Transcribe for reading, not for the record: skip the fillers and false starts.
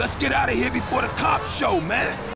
Let's get out of here before the cops show, man.